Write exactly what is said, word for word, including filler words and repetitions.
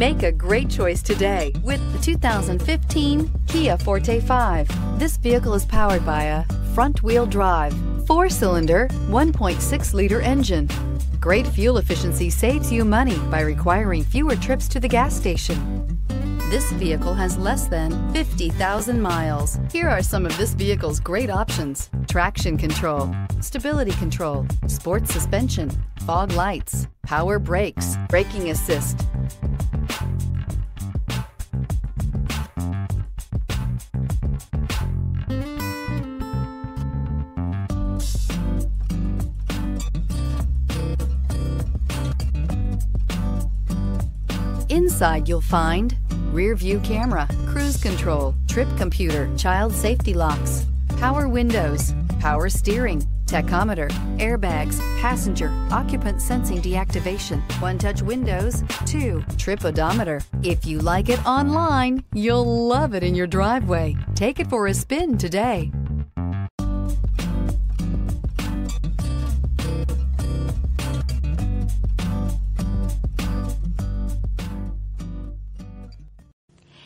Make a great choice today with the two thousand fifteen Kia Forte five. This vehicle is powered by a front-wheel drive, four-cylinder, one point six liter engine. Great fuel efficiency saves you money by requiring fewer trips to the gas station. This vehicle has less than fifty thousand miles. Here are some of this vehicle's great options: traction control, stability control, sports suspension, fog lights, power brakes, braking assist. Inside you'll find rear view camera, cruise control, trip computer, child safety locks, power windows, power steering, tachometer, airbags, passenger occupant sensing deactivation, one-touch windows, two, trip odometer. If you like it online, you'll love it in your driveway. Take it for a spin today.